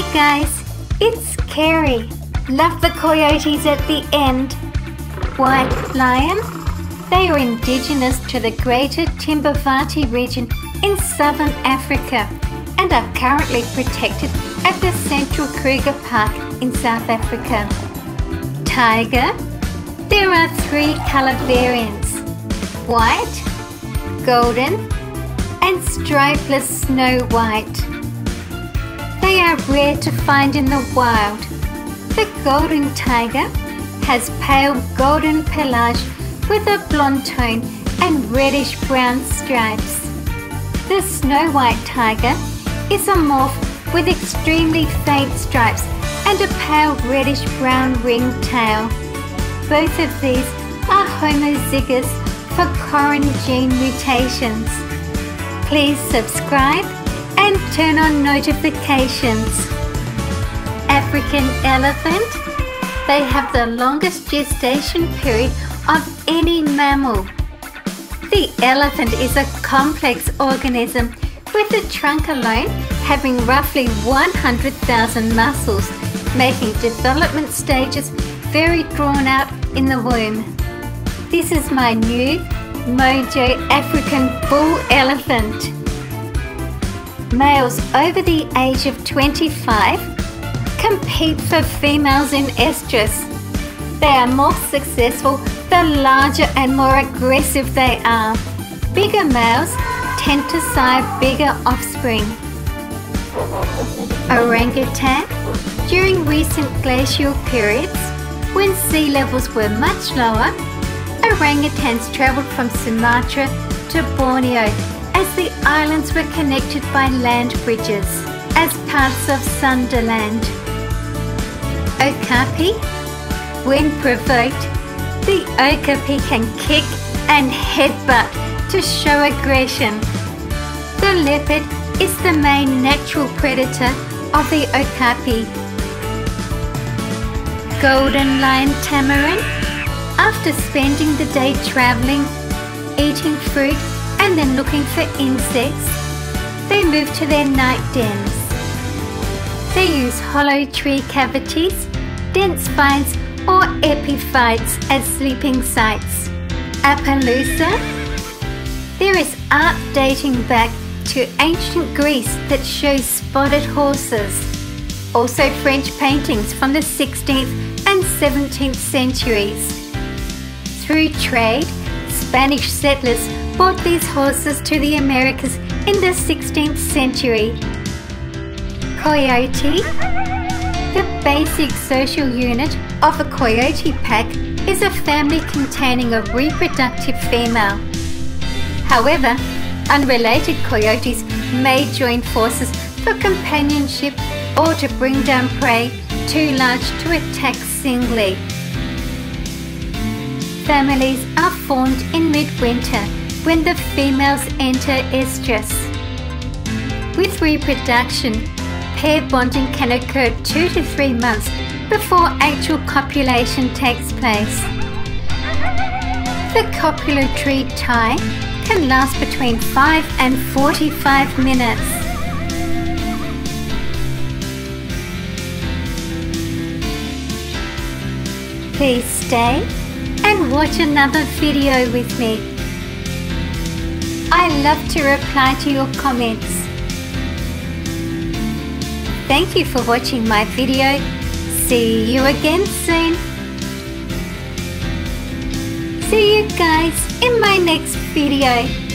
Hey guys, it's Carrie. Love the coyotes at the end. White lion? They are indigenous to the greater Timbavati region in southern Africa and are currently protected at the central Kruger Park in South Africa. Tiger? There are three colour variants: white, golden and stripeless snow white. They are rare to find in the wild. The golden tiger has pale golden pelage with a blonde tone and reddish-brown stripes. The snow white tiger is a morph with extremely faint stripes and a pale reddish-brown ringed tail. Both of these are homozygous for coronin gene mutations. Please subscribe and turn on notifications. African elephant. They have the longest gestation period of any mammal. The elephant is a complex organism with the trunk alone having roughly 100,000 muscles, making development stages very drawn out in the womb. This is my new Mojo African bull elephant. Males over the age of 25 compete for females in estrus. They are more successful the larger and more aggressive they are. Bigger males tend to sire bigger offspring. Orangutan. During recent glacial periods, when sea levels were much lower, orangutans travelled from Sumatra to Borneo as the islands were connected by land bridges as parts of Sunderland. Okapi. When provoked, the Okapi can kick and headbutt to show aggression. The leopard is the main natural predator of the Okapi. Golden Lion Tamarin. After spending the day travelling, eating fruit and then looking for insects, they move to their night dens. They use hollow tree cavities, dense spines or epiphytes as sleeping sites. Appaloosa. There is art dating back to ancient Greece that shows spotted horses. Also French paintings from the 16th and 17th centuries. Through trade, Spanish settlers brought these horses to the Americas in the 16th century. Coyote. The basic social unit of a coyote pack is a family containing a reproductive female. However, unrelated coyotes may join forces for companionship or to bring down prey too large to attack singly. Families are formed in midwinter when the females enter estrus. With reproduction, pair bonding can occur 2 to 3 months before actual copulation takes place. The copula tree tie can last between 5 and 45 minutes. Please stay and watch another video with me. I love to reply to your comments. Thank you for watching my video. See you again soon. See you guys in my next video.